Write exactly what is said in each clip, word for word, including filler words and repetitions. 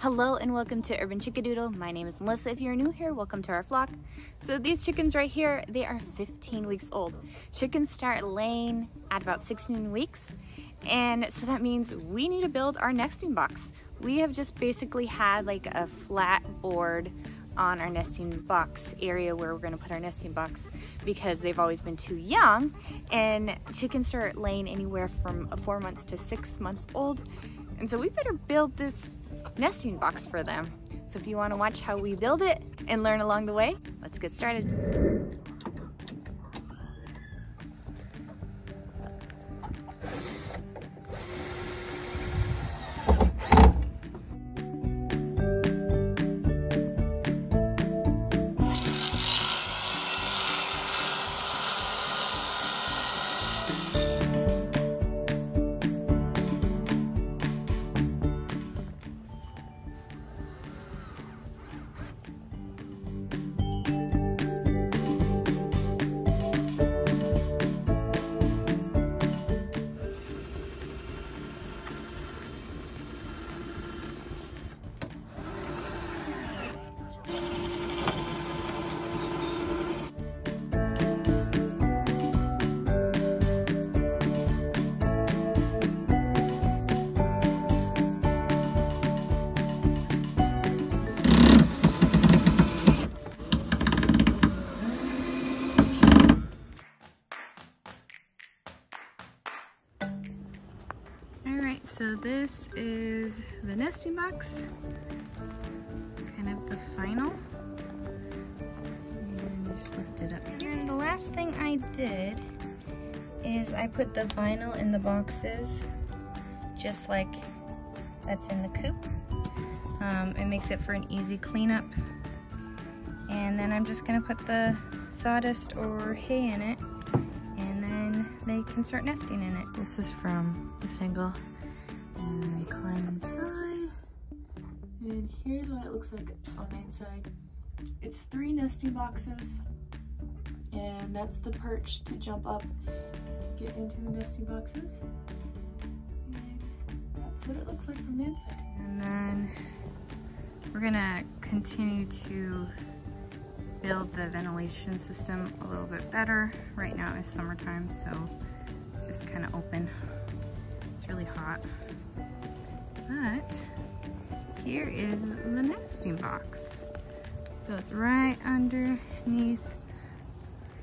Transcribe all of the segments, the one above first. Hello and welcome to Urban Chickadoodle. My name is Melissa. If you're new here, welcome to our flock. So these chickens right here, they are fifteen weeks old. Chickens start laying at about sixteen weeks. And so that means we need to build our nesting box. We have just basically had like a flat board on our nesting box area where we're gonna put our nesting box because they've always been too young. And chickens start laying anywhere from four months to six months old. And so we better build this nesting box for them. So if you wanna watch how we build it and learn along the way, let's get started. So this is the nesting box, kind of the final, and just lift it up here. And the last thing I did is I put the vinyl in the boxes, just like that's in the coop. Um, it makes it for an easy cleanup. And then I'm just gonna put the sawdust or hay in it, and then they can start nesting in it. This is from the single. And they climb inside, and here's what it looks like on the inside. It's three nesting boxes, and that's the perch to jump up to get into the nesting boxes. And that's what it looks like from the inside. And then we're gonna continue to build the ventilation system a little bit better. Right now it's summertime, so it's just kind of open. It's really hot. But here is the nesting box. So it's right underneath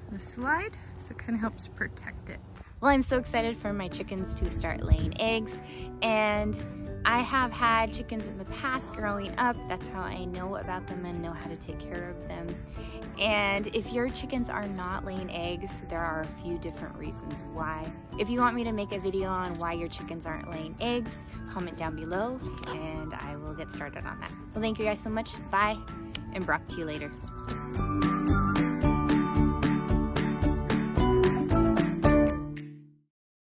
the slide, so it kind of helps protect it. Well, I'm so excited for my chickens to start laying eggs, and I have had chickens in the past growing up. That's how I know about them and know how to take care of them. And if your chickens are not laying eggs, there are a few different reasons why. If you want me to make a video on why your chickens aren't laying eggs, comment down below and I will get started on that. Well, thank you guys so much. Bye, and Brock to you later.